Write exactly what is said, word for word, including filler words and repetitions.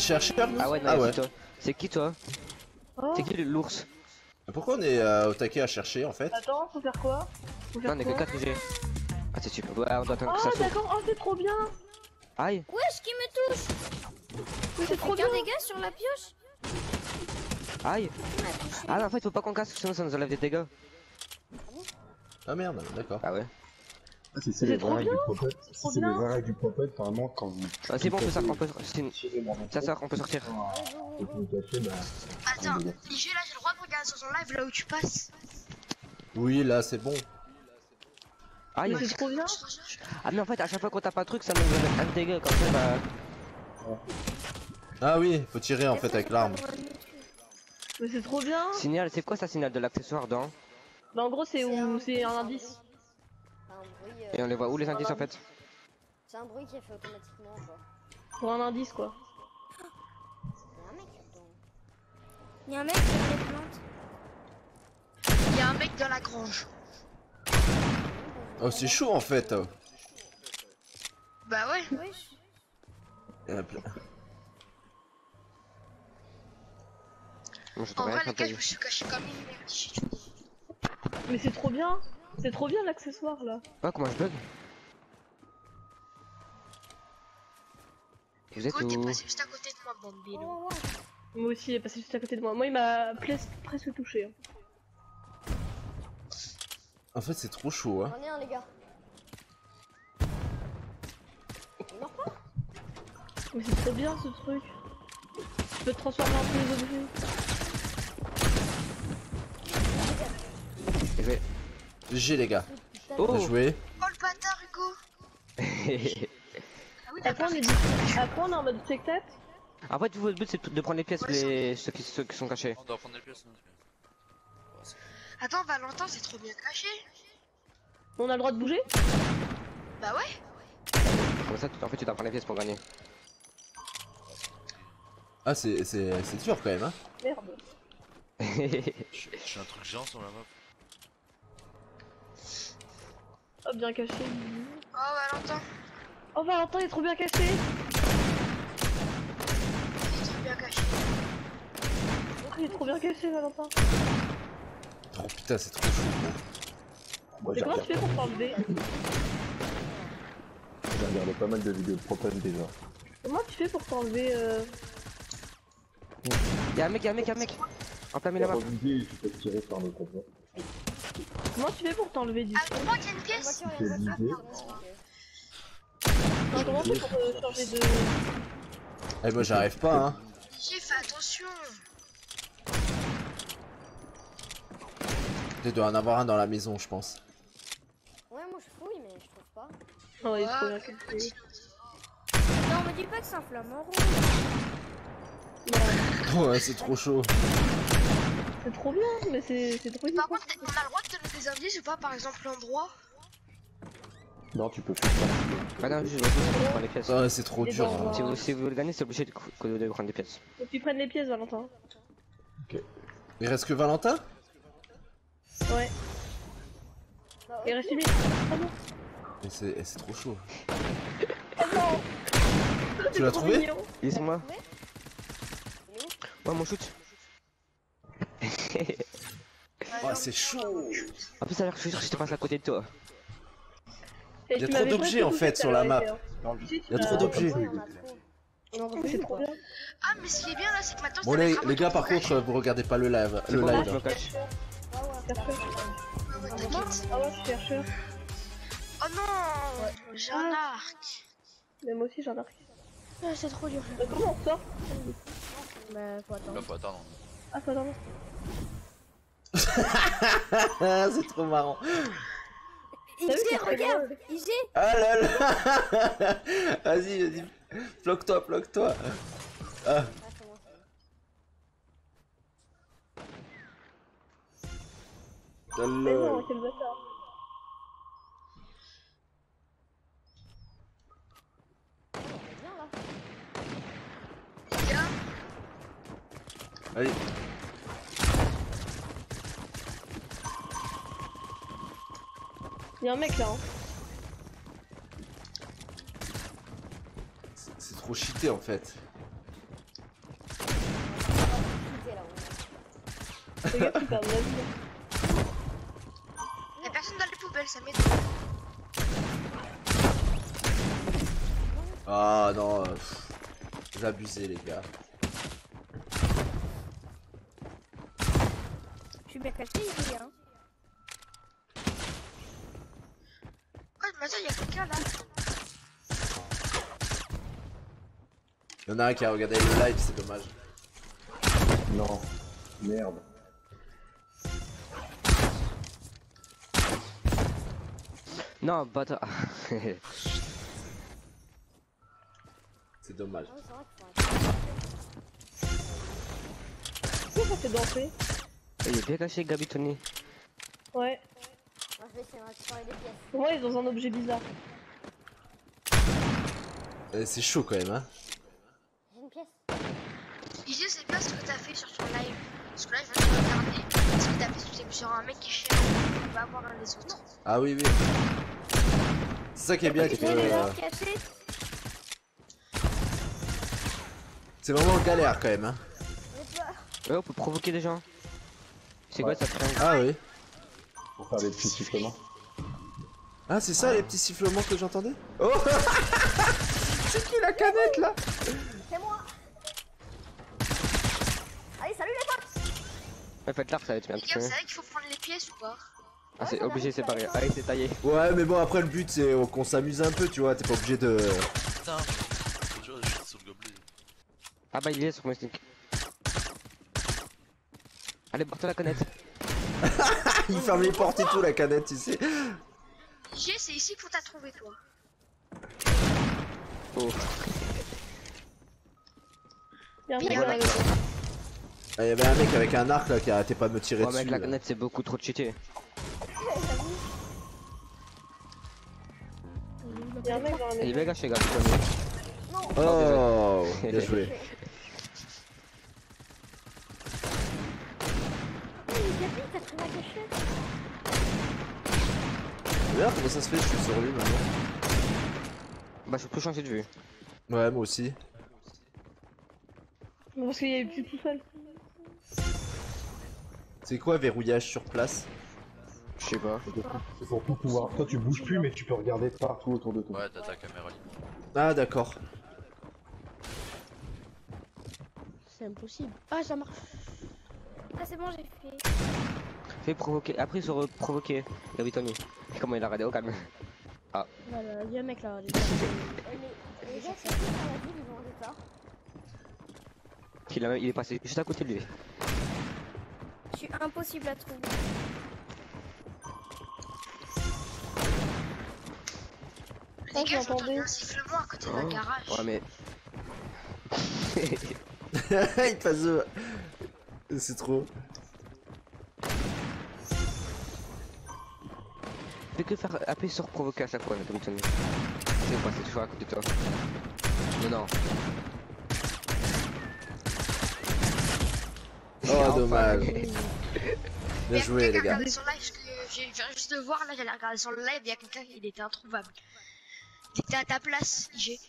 chercheurs nous? Ah ouais, non, ah ouais. C'est qui toi? Oh. C'est qui l'ours? Pourquoi on est euh, au taquet à chercher en fait? Attends, faut faire quoi? Faut faire non, on est que quatre G. Ah c'est super, ouais, on doit attendre oh, que ça saute. Oh c'est trop bien. Aïe. Wesh qui me touche. Oui c'est trop bien des gars sur la pioche. Aïe. Ah non, en fait faut pas qu'on casse, sinon ça nous enlève des dégâts. Ah merde, d'accord. Ah ouais. Ah, c'est les vraies règles du prophète. C'est les vraies règles du prophète, normalement quand vous. Ah c'est bon, c'est ça qu'on peut sortir. Attends, G là j'ai le droit de regarder sur son live là où tu passes. Oui là c'est bon. Ah il est trop bien. Ah mais en fait à chaque fois qu'on tape un truc ça nous donne un dégât comme ça bah. Ah oui, faut tirer en fait avec l'arme. Mais c'est trop bien. Signal, c'est quoi ça signal de l'accessoire dans? Bah en gros c'est où c'est un indice. Et on les voit où les indices en fait? C'est un bruit qui est fait automatiquement quoi. Pour un indice quoi. Il y a un mec qui a des plantes. Il y a un mec dans la grange. Oh c'est chaud en fait. Bah ouais. Il y en a plein. En vrai les gars je me suis caché comme une merde. Mais c'est trop bien. C'est trop bien l'accessoire là. Ah comment je bug. Vous êtes où? Il est passé juste à côté de moi Bambino. Moi aussi il est passé juste à côté de moi. Moi il m'a presque touché. En fait c'est trop chaud hein. On est un les gars. On meurt pas. Mais c'est trop bien ce truc. Tu peux te transformer en tous les objets. Je vais... G les gars. Oh. Bien joué. Oh le bâtard Hugo. Ah oui, après, on est... après on est en mode spectacle. En fait votre but c'est de prendre les pièces, ouais, les... ceux, qui... ceux qui sont cachés. On doit prendre les pièces. Attends Valentin c'est trop bien caché. On a le droit de bouger? Bah ouais. Comme ça en fait tu dois prendre les pièces pour gagner. Ah c'est dur quand même hein. Merde. je, je suis un truc géant sur la map. Oh bien caché. Oh Valentin. Oh Valentin il est trop bien caché. Il est trop bien caché. Oh, il est trop bien caché Valentin. Oh putain c'est trop chaud. Mais comment tu fais pour t'enlever? J'ai regardé pas mal de vidéos propane déjà. Comment tu fais pour t'enlever euh... Y'a un mec, y'a un mec, y'a un mec. En plein milieu là-bas. Comment tu fais pour t'enlever du... Ah, je crois qu'il y a une pièce. Non, comment tu fais pour euh, changer de... Eh ben j'arrive pas hein. J'ai fait attention. Il doit en avoir un dans la maison je pense. Ouais moi je fouille mais je trouve pas. Oh il est trop bien caché. Non on me dit pas que c'est un flamant rouge. Ouais c'est trop chaud. C'est trop bien mais c'est trop bien. Par contre on a le droit de te donner des indices ou pas par exemple l'endroit? Non tu peux faire ça. Ah non je vais prendre les pièces. Ah c'est trop dur. Si vous voulez gagner c'est obligé de prendre des pièces. Faut que tu prennes les pièces Valentin. Ok. Il reste que Valentin? Ouais. Et reste lui. Ah non. Mais c'est trop chaud. Oh non. Tu l'as trouvé? Laisse-moi. Ouais, mon shoot. Oh, c'est chaud. En plus, ça a l'air que je suis sûr que je te passe à côté de toi. Il y a trop d'objets en fait sur la map. Il y a trop d'objets. Ah, mais ce qui est bien là, c'est que maintenant. Bon, les gars, par contre, vous regardez pas le live. Le live. Ah ouais, je cherche. Oh non, ouais. J'ai un arc. Mais moi aussi j'ai un arc. Ah, c'est trop dur. Bah, comment on sort? Bah faut attendre. Bah, faut attendre. Ah faut attendre. C'est trop marrant. I G regarde. I G. Ah là là. Vas-y vas-y. Floque-toi, floque-toi. Ah. Mais non, quel bâtard. Allez. Il y a un mec là hein. C'est trop cheaté en fait. Les gars, tu perds de la vie. Y'a personne dans les poubelles, ça m'étonne. Ah non, euh, vous abusez les gars. Je suis bien caché les gars. Oh mais attends, y'a quelqu'un là. Y'en a un qui a regardé le live, c'est dommage. Non, merde. Non, bâtard. C'est dommage. Qu'est-ce que ça fait danser? Il est bien caché, Gabitoni. Ouais. En fait, c'est un truc des pièces. Pour moi, il est dans un objet bizarre. Euh, c'est chaud quand même, hein. J'ai une pièce. Et je sais pas ce que t'as fait sur ton live. Parce que là, je vais te regarder. Ce que t'as fait, c'est genre un mec qui cherche. On va avoir un des autres. Ah oui, oui. C'est ça qui est bien. Que tu C'est vraiment galère quand même hein. Ouais on peut provoquer des gens. C'est ouais. quoi ça prend. Ah oui. Pour faire des petits sifflements. Ah c'est ça ah. les petits sifflements que j'entendais. Oh. C'est qui la canette là? C'est moi. Allez salut les potes. Ouais faites l'arc ça va être bien. Les gars, c'est vrai qu'il faut prendre les pièces ou pas? Ah c'est obligé c'est pareil. Allez c'est taillé. Ouais mais bon après le but c'est qu'on s'amuse un peu tu vois. T'es pas obligé de... Putain. Ah bah il est sur mon sneak. Allez porte la canette. Il ferme les portes et tout la canette tu sais. G c'est ici qu'il faut t'a trouvé toi. Oh. Il y avait un mec avec un arc là qui arrêtait pas de me tirer dessus. Ouais mec la canette c'est beaucoup trop cheaté. Il est bien gâché gars. Oh bien joué. D'ailleurs comment ça se fait je suis sur lui maintenant. Bah je peux changer de vue. Ouais moi aussi. Parce qu'il y avait plus tout seul. C'est quoi verrouillage sur place? Je sais pas. C'est pour tout pouvoir. Toi tu bouges plus mais tu peux regarder partout autour de toi. Ouais t'as ta caméra libre. Ah d'accord. C'est impossible. Ah ça marche. Ah c'est bon j'ai fait. Fais provoquer. Après se provoquer. Gabitoni. Comment il a regardé au calme. Ah. Voilà, il y a un mec là. Les gars, c'est ça. Il, a... il est passé juste à côté de lui. Je suis impossible à trouver. Les gars, j'entendais un sifflement à côté d'un garage. Ouais mais... Il passe de... C'est trop... Fais que faire appuyer sur provoquer à chaque fois, comme tu me dis. C'est quoi, c'est toujours à côté de toi. Mais non. Oh dommage. Bien joué les gars. J'ai juste de voir là, j'allais regarder sur le live, il y a quelqu'un qui était introuvable. Il était à ta place, I G.